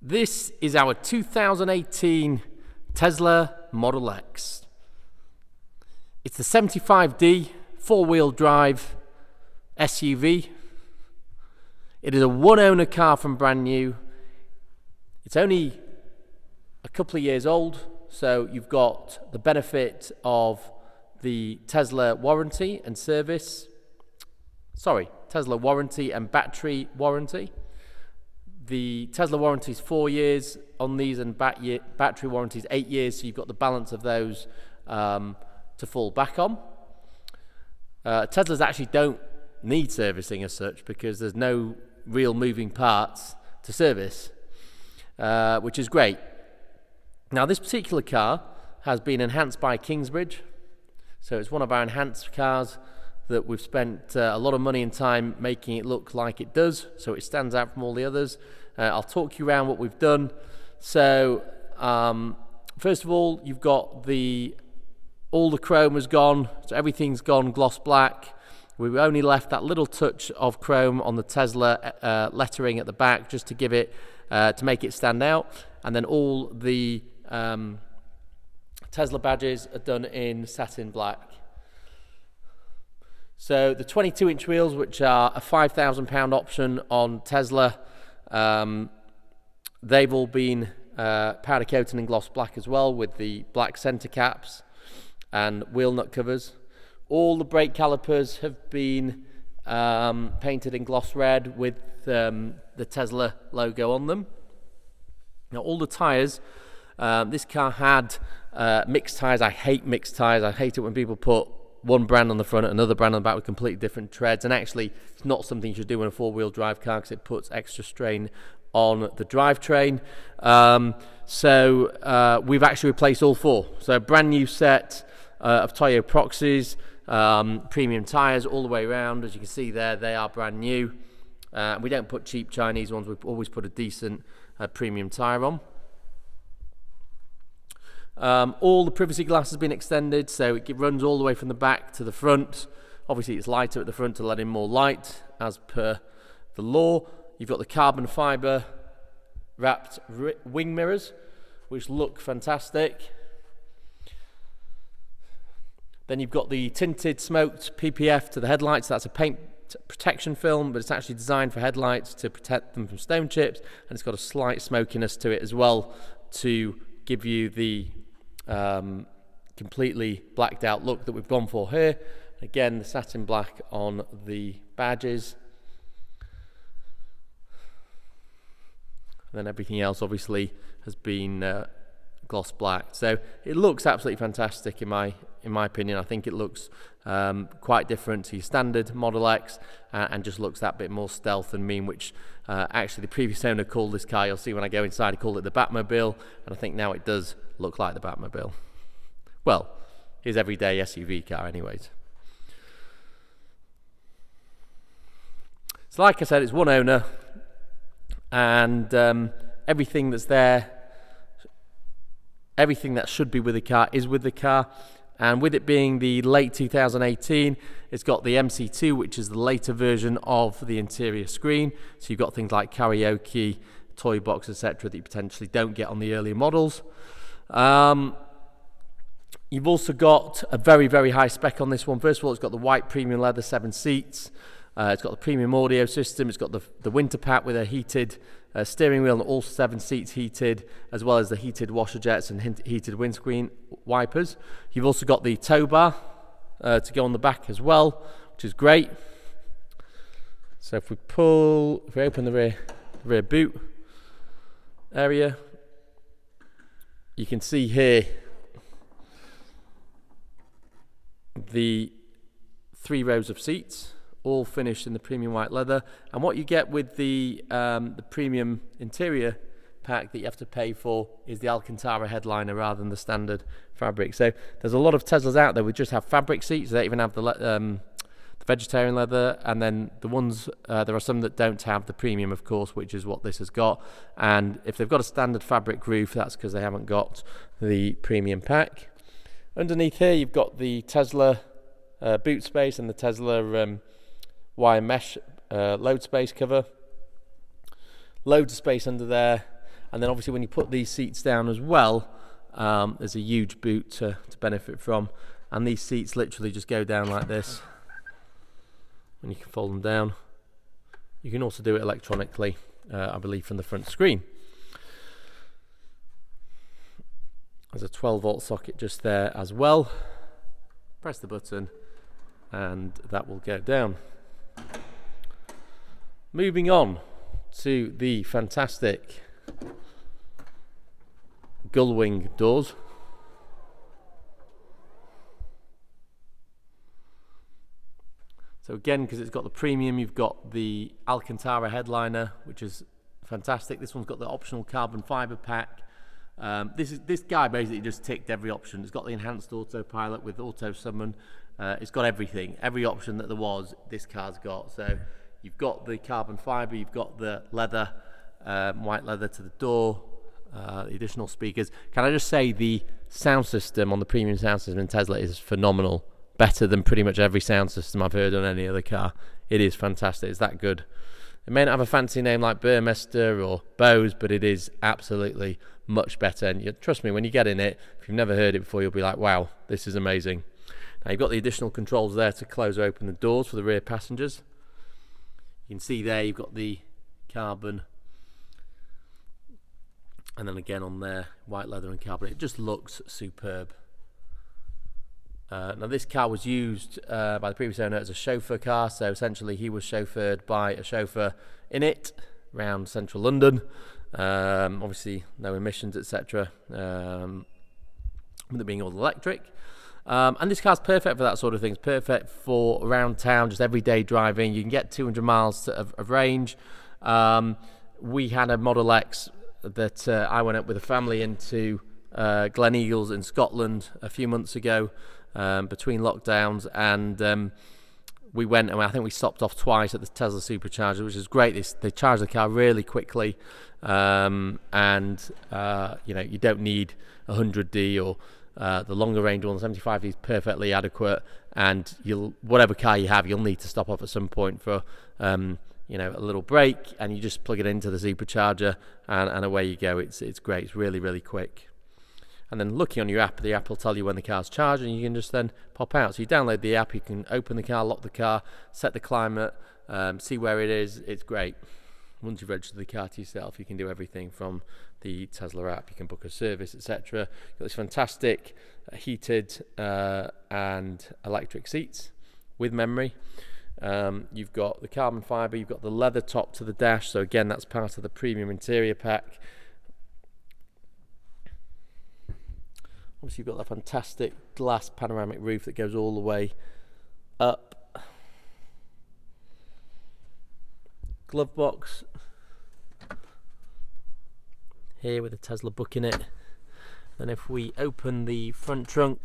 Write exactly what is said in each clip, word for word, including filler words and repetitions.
This is our two thousand eighteen Tesla Model X. It's the seventy-five D four-wheel drive S U V. It is a one-owner car from brand new. It's only a couple of years old, so you've got the benefit of the Tesla warranty and service. Sorry, Tesla warranty and battery warranty. The Tesla warranty is four years on these, and bat year, battery warranty is eight years, so you've got the balance of those um, to fall back on. Uh, Teslas actually don't need servicing as such because there's no real moving parts to service, uh, which is great. Now, this particular car has been enhanced by Kingsbridge, so it's one of our enhanced cars that we've spent uh, a lot of money and time making it look like it does, so it stands out from all the others. Uh, I'll talk you around what we've done. So, um, first of all, you've got the, all the chrome has gone, so everything's gone gloss black. We've only left that little touch of chrome on the Tesla uh, lettering at the back just to give it, uh, to make it stand out. And then all the um, Tesla badges are done in satin black. So the twenty-two inch wheels, which are a five thousand pound option on Tesla, um, they've all been uh, powder coated in gloss black as well, with the black center caps and wheel nut covers. All the brake calipers have been um, painted in gloss red with um, the Tesla logo on them. Now, all the tires, um, this car had uh, mixed tires. I hate mixed tires. I hate it when people put one brand on the front, another brand on the back with completely different treads, and actually it's not something you should do in a four-wheel drive car because it puts extra strain on the drivetrain. Um, so uh, we've actually replaced all four. So a brand new set uh, of Toyo Proxies, um, premium tires all the way around. As you can see there, they are brand new. Uh, we don't put cheap Chinese ones. We always put a decent uh, premium tire on. Um, all the privacy glass has been extended, so it runs all the way from the back to the front. Obviously it's lighter at the front to let in more light as per the law. You've got the carbon fiber wrapped wing mirrors, which look fantastic. Then you've got the tinted smoked P P F to the headlights. That's a paint protection film, but it's actually designed for headlights to protect them from stone chips, and it's got a slight smokiness to it as well to give you the Um, completely blacked out look that we've gone for here. Again, the satin black on the badges, and then everything else obviously has been uh, gloss black. So it looks absolutely fantastic in my in my opinion. I think it looks um, quite different to your standard Model X, uh, and just looks that bit more stealth and mean, which uh, actually the previous owner called this car, you'll see when I go inside, he called it the Batmobile, and I think now it does look like the Batmobile. Well, his everyday S U V car anyways. So like I said, it's one owner, and um, everything that's there, everything that should be with the car is with the car. And with it being the late two thousand eighteen, it's got the M C two, which is the later version of the interior screen. So you've got things like karaoke, Toybox, et cetera that you potentially don't get on the earlier models. Um, you've also got a very, very high spec on this one. First of all, it's got the white premium leather seven seats. Uh, it's got the premium audio system. It's got the, the winter pack with a heated uh, steering wheel and all seven seats heated, as well as the heated washer jets and heated windscreen wipers. You've also got the tow bar uh, to go on the back as well, which is great. So if we pull, if we open the rear, the rear boot area, you can see here the three rows of seats, all finished in the premium white leather. And what you get with the um, the premium interior pack that you have to pay for is the Alcantara headliner rather than the standard fabric. So there's a lot of Teslas out there which just have fabric seats. They even have the, um, the vegetarian leather, and then the ones uh, there are some that don't have the premium, of course, which is what this has got. And if they've got a standard fabric roof, that's because they haven't got the premium pack. Underneath here, you've got the Tesla uh, boot space and the Tesla um, wire mesh uh, load space cover. Loads of space under there. And then obviously when you put these seats down as well, um, there's a huge boot to, to benefit from. And these seats literally just go down like this, and you can fold them down. You can also do it electronically, uh, I believe, from the front screen. There's a twelve volt socket just there as well. Press the button and that will go down. Moving on to the fantastic gullwing doors. So again, because it's got the premium, you've got the Alcantara headliner, which is fantastic. This one's got the optional carbon fiber pack. Um, this is this guy basically just ticked every option. It's got the enhanced autopilot with auto summon. Uh, it's got everything, every option that there was. This car's got. So you've got the carbon fiber, you've got the leather, um, white leather to the door, uh, the additional speakers. Can I just say the sound system on the premium sound system in Tesla is phenomenal. Better than pretty much every sound system I've heard on any other car. It is fantastic. It's that good. It may not have a fancy name like Burmester or Bose, but it is absolutely much better. And you, trust me, when you get in it, if you've never heard it before, you'll be like, wow, this is amazing. Now, you've got the additional controls there to close or open the doors for the rear passengers. You can see there you've got the carbon. And then again on there, white leather and carbon. It just looks superb. Uh, now this car was used uh, by the previous owner as a chauffeur car, so essentially he was chauffeured by a chauffeur in it around central London. Um, obviously no emissions, et cetera. Um, with it being all electric. Um, and this car's perfect for that sort of thing. It's perfect for around town, just everyday driving. You can get two hundred miles of, of range. Um, we had a Model X that uh, I went up with a family into uh, Glen Eagles in Scotland a few months ago. Um, between lockdowns, and um, we went and I think we stopped off twice at the Tesla supercharger, which is great. They, they charge the car really quickly, um, and uh, you know, you don't need a one hundred D or uh, the longer range one. The seventy-five D is perfectly adequate, and you'll whatever car you have, you'll need to stop off at some point for um, you know, a little break, and you just plug it into the supercharger, and, and away you go. It's it's great. It's really really quick. And then looking on your app, the app will tell you when the car's charged, and you can just then pop out. So you download the app, you can open the car, lock the car, set the climate, um, see where it is. It's great. Once you've registered the car to yourself, you can do everything from the Tesla app. You can book a service, et cetera. You've got this fantastic heated uh, and electric seats with memory. Um, you've got the carbon fiber, you've got the leather top to the dash. So again, that's part of the premium interior pack. Obviously, you've got that fantastic glass panoramic roof that goes all the way up. Glove box here with a Tesla book in it. Then if we open the front trunk,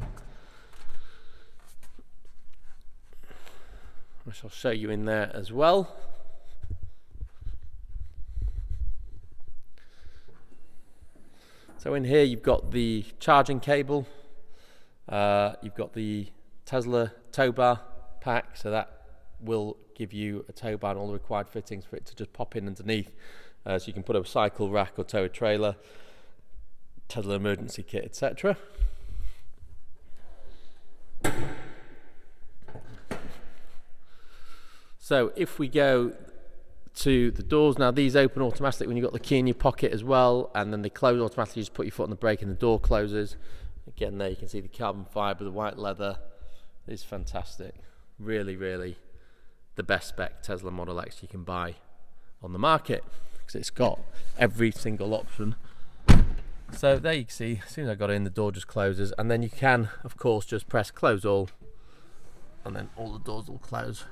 I shall show you in there as well. So in here you've got the charging cable, uh, you've got the Tesla tow bar pack, so that will give you a tow bar and all the required fittings for it to just pop in underneath, uh, so you can put a cycle rack or tow a trailer, Tesla emergency kit, et cetera. So if we go to the doors now, these open automatically when you've got the key in your pocket as well, and then they close automatically. You just put your foot on the brake and the door closes. Again, there you can see the carbon fiber, the white leather. It's fantastic. Really, really the best spec Tesla Model X you can buy on the market, because it's got every single option. So there you can see, as soon as I got in, the door just closes, and then you can of course just press close all, and then all the doors will close.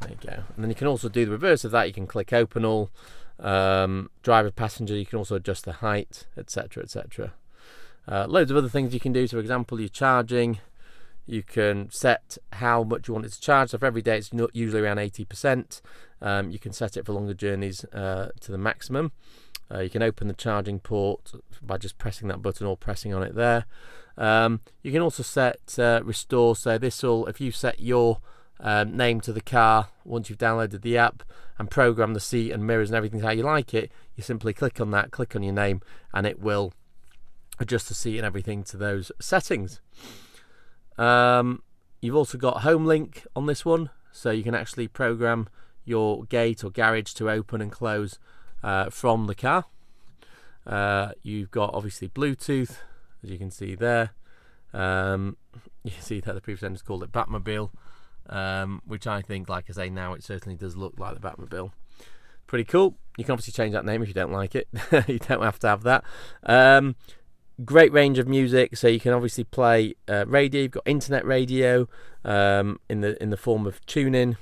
There you go. And then you can also do the reverse of that. You can click open all, um, driver, passenger. You can also adjust the height, et cetera, et cetera. Uh, loads of other things you can do. So, for example, you're charging. You can set how much you want it to charge. So, for every day, it's not usually around eighty percent. Um, you can set it for longer journeys uh, to the maximum. Uh, you can open the charging port by just pressing that button or pressing on it there. Um, you can also set uh, restore. So, this will, if you set your um, name to the car. Once you've downloaded the app and programmed the seat and mirrors and everything how you like it, you simply click on that, click on your name, and it will adjust the seat and everything to those settings. Um, you've also got HomeLink on this one, so you can actually program your gate or garage to open and close uh, from the car. Uh, you've got obviously Bluetooth, as you can see there. Um, you can see that the previous owners called it Batmobile, um, which I think, like I say, now it certainly does look like the Batmobile. Pretty cool. You can obviously change that name if you don't like it. You don't have to have that. Um, great range of music, so you can obviously play uh, radio. You've got internet radio um, in the in the form of TuneIn,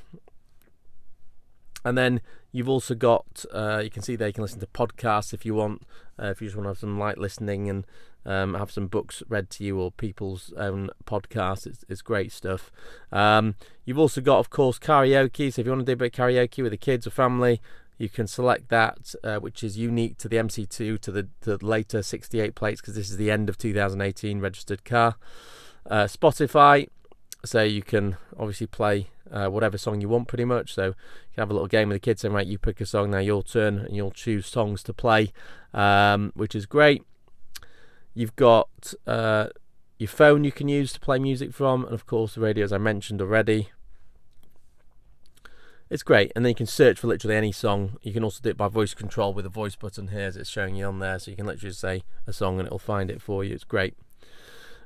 and then you've also got uh, you can see there you can listen to podcasts if you want, uh, if you just want to have some light listening and um, have some books read to you or people's own podcasts. It's, it's great stuff. Um, you've also got, of course, karaoke, so if you want to do a bit of karaoke with the kids or family, you can select that, uh, which is unique to the M C two, to the, to the later sixty-eight plates, because this is the end of two thousand eighteen registered car. Uh, Spotify, so you can obviously play uh, whatever song you want pretty much. So you can have a little game with the kids saying, right, you pick a song, now your turn, and you'll choose songs to play, um, which is great. You've got uh, your phone you can use to play music from, and of course the radio, as I mentioned already. It's great, and then you can search for literally any song. You can also do it by voice control with a voice button here, as it's showing you on there, so you can literally say a song and it'll find it for you. It's great.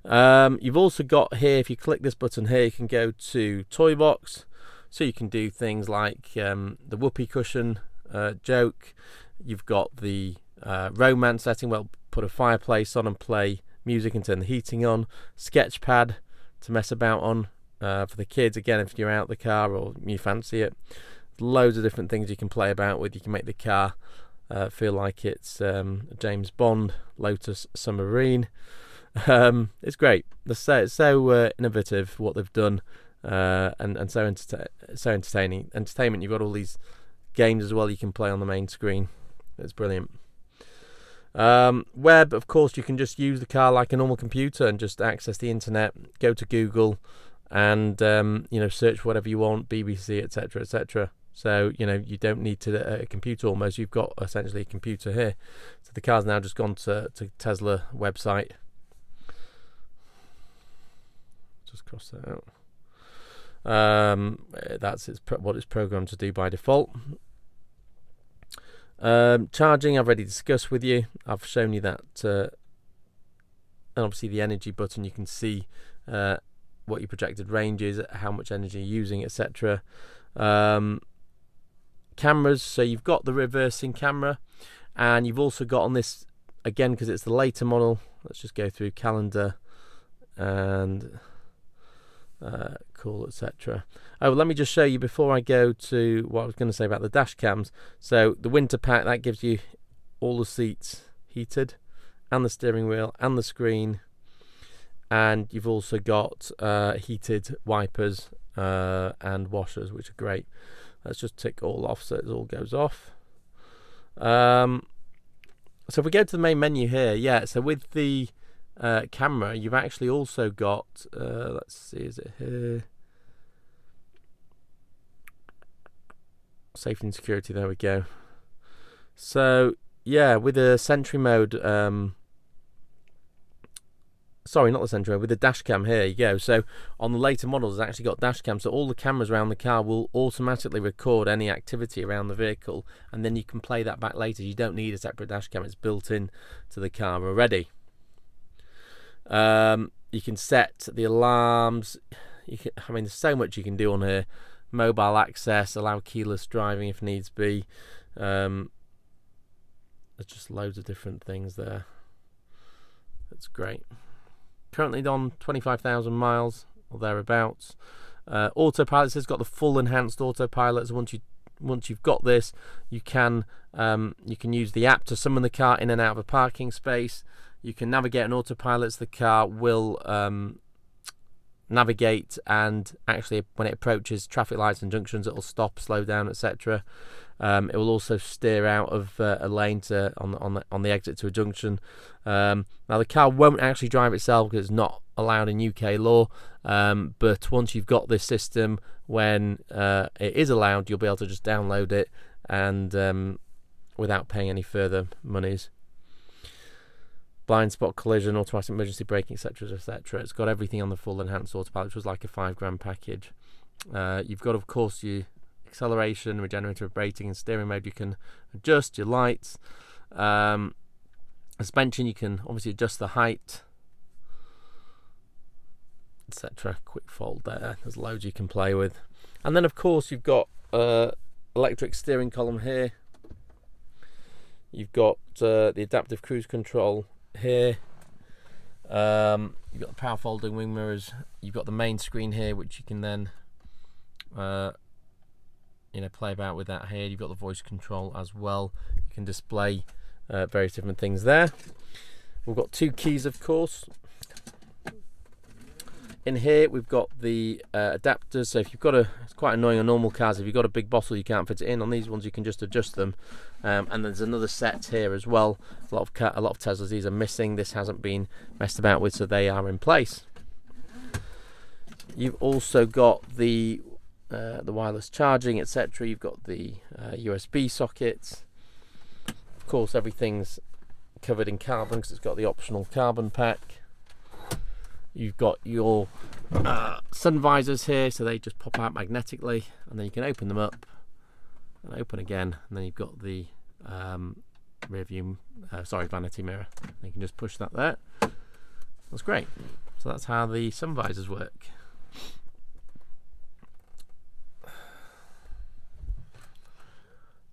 Um, you've also got here, if you click this button here, you can go to Toybox, so you can do things like um, the whoopee cushion uh, joke. You've got the uh, romance setting, well, put a fireplace on and play music and turn the heating on. Sketchpad to mess about on uh, for the kids, again, if you're out the car or you fancy it. Loads of different things you can play about with. You can make the car uh, feel like it's um, James Bond, Lotus Submarine. Um, it's great. It's so, it's so uh, innovative what they've done, uh, and and so enter so entertaining. Entertainment. You've got all these games as well you can play on the main screen. It's brilliant. Um, web, of course, you can just use the car like a normal computer and just access the internet. Go to Google, and um, you know, search whatever you want, B B C, et cetera, et cetera. So you know, you don't need to uh, a computer almost. You've got essentially a computer here. So the car's now just gone to to Tesla website. Cross that out. Um, that's its pro what it's programmed to do by default. Um, charging, I've already discussed with you. I've shown you that, uh, and obviously the energy button. You can see uh, what your projected range is, how much energy you're using, et cetera. Um, cameras. So you've got the reversing camera, and you've also got on this again because it's the later model. Let's just go through calendar and. Uh, cool, et cetera. Oh, let me just show you before I go to what I was going to say about the dash cams. So the winter pack, that gives you all the seats heated and the steering wheel and the screen, and you've also got uh, heated wipers uh, and washers, which are great. Let's just tick all off so it all goes off. Um, so if we go to the main menu here, yeah, so with the Uh, camera, you've actually also got uh, let's see, is it here? Safety and security, there we go. So yeah, with the sentry mode, um, sorry, not the sentry mode, with the dash cam, here you go. So on the later models, it's actually got dash cam, so all the cameras around the car will automatically record any activity around the vehicle, and then you can play that back later. You don't need a separate dash cam, it's built in to the car already. Um, you can set the alarms. You can, I mean, there's so much you can do on here. Mobile access, allow keyless driving if needs be. Um, there's just loads of different things there. That's great. Currently on twenty-five thousand miles or thereabouts. Uh, autopilot has got the full enhanced autopilot. So once you once you've got this, you can um, you can use the app to summon the car in and out of a parking space. You can navigate on autopilot, so the car will um, navigate, and actually when it approaches traffic lights and junctions, it'll stop, slow down, et cetera. Um, it will also steer out of uh, a lane to, on, the, on, the, on the exit to a junction. Um, now the car won't actually drive itself because it's not allowed in U K law, um, but once you've got this system, when uh, it is allowed, you'll be able to just download it and um, without paying any further monies. Blind spot collision, automatic emergency braking, etc, et cetera. It's got everything on the full enhanced autopilot, which was like a five grand package. Uh, you've got, of course, your acceleration, regenerative braking, and steering mode. You can adjust your lights, um, suspension. You can obviously adjust the height, et cetera. Quick fold there. There's loads you can play with, and then of course you've got uh, electric steering column here. You've got uh, the adaptive cruise control here. Um, you've got the power folding wing mirrors. You've got the main screen here, which you can then uh, you know, play about with that here. You've got the voice control as well. You can display uh, various different things there. We've got two keys, of course. In here we've got the uh, adapters, so if you've got a, it's quite annoying on normal cars, if you've got a big bottle you can't fit it in. On these ones you can just adjust them, um, and there's another set here as well. A lot of car, a lot of Teslas, these are missing, this hasn't been messed about with, so they are in place. You've also got the uh, the wireless charging, etc. You've got the uh, U S B sockets. Of course everything's covered in carbon because it's got the optional carbon pack. You've got your uh, sun visors here, so they just pop out magnetically, and then you can open them up and open again, and then you've got the um, rear view, uh, sorry, vanity mirror. You can just push that there. That's great. So that's how the sun visors work.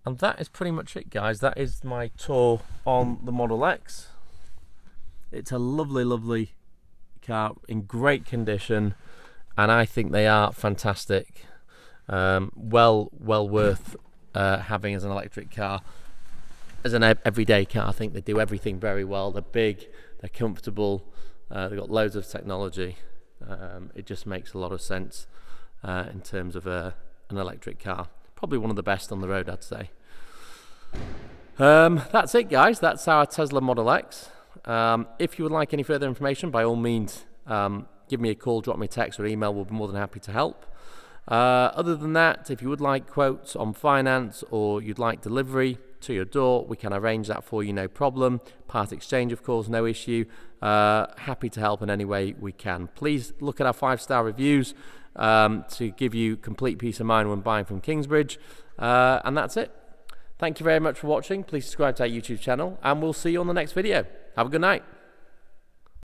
And that is pretty much it, guys. That is my tour on the Model X. It's a lovely, lovely car in great condition, and I think they are fantastic. Um, well, well worth uh, having as an electric car, as an everyday car. I think they do everything very well. They're big, they're comfortable, uh, they've got loads of technology. Um, it just makes a lot of sense uh, in terms of uh, an electric car. Probably one of the best on the road, I'd say. Um, that's it, guys. That's our Tesla Model X. Um, if you would like any further information, by all means, um, give me a call, drop me a text or email. We'll be more than happy to help. Uh, other than that, if you would like quotes on finance or you'd like delivery to your door, we can arrange that for you, no problem. Part exchange, of course, no issue. Uh, happy to help in any way we can. Please look at our five-star reviews um, to give you complete peace of mind when buying from Kingsbridge. Uh, and that's it. Thank you very much for watching. Please subscribe to our YouTube channel, and we'll see you on the next video. Have a good night.